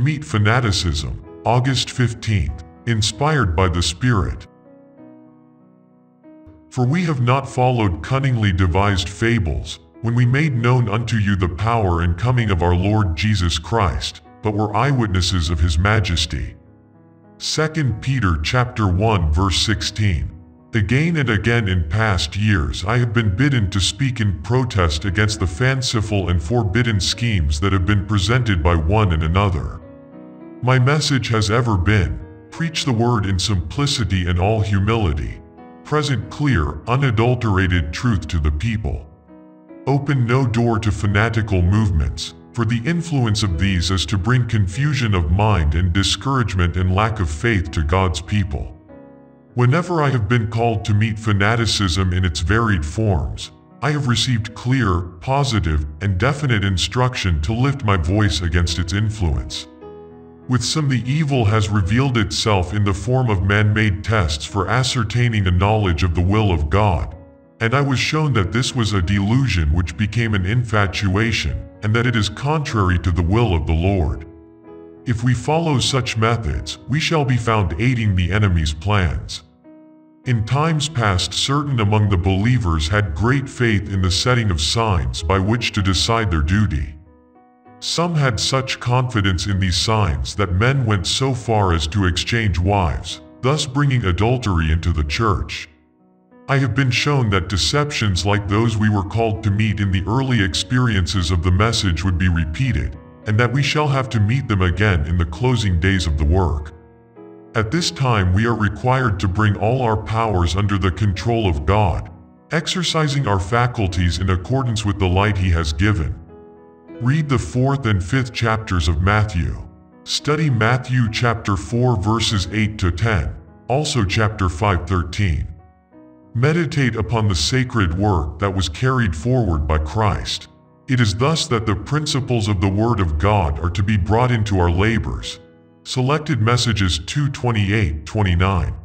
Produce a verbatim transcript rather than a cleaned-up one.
meet fanaticism, August fifteenth, inspired by the Spirit. For we have not followed cunningly devised fables, when we made known unto you the power and coming of our Lord Jesus Christ, but were eyewitnesses of his majesty. Second Peter chapter one verse sixteen. Again and again in past years I have been bidden to speak in protest against the fanciful and forbidden schemes that have been presented by one and another. My message has ever been, preach the word in simplicity and all humility, present clear, unadulterated truth to the people. Open no door to fanatical movements, for the influence of these is to bring confusion of mind and discouragement and lack of faith to God's people. Whenever I have been called to meet fanaticism in its varied forms, I have received clear, positive, and definite instruction to lift my voice against its influence. With some, the evil has revealed itself in the form of man-made tests for ascertaining a knowledge of the will of God, and I was shown that this was a delusion which became an infatuation, and that it is contrary to the will of the Lord. If we follow such methods, we shall be found aiding the enemy's plans. In times past, certain among the believers had great faith in the setting of signs by which to decide their duty. Some had such confidence in these signs that men went so far as to exchange wives, thus bringing adultery into the church. I have been shown that deceptions like those we were called to meet in the early experiences of the message would be repeated, and that we shall have to meet them again in the closing days of the work. At this time we are required to bring all our powers under the control of God, exercising our faculties in accordance with the light He has given. Read the fourth and fifth chapters of Matthew. Study Matthew chapter four verses eight to ten, also chapter five thirteen. Meditate upon the sacred work that was carried forward by Christ. It is thus that the principles of the Word of God are to be brought into our labors. Selected Messages two twenty-eight to twenty-nine.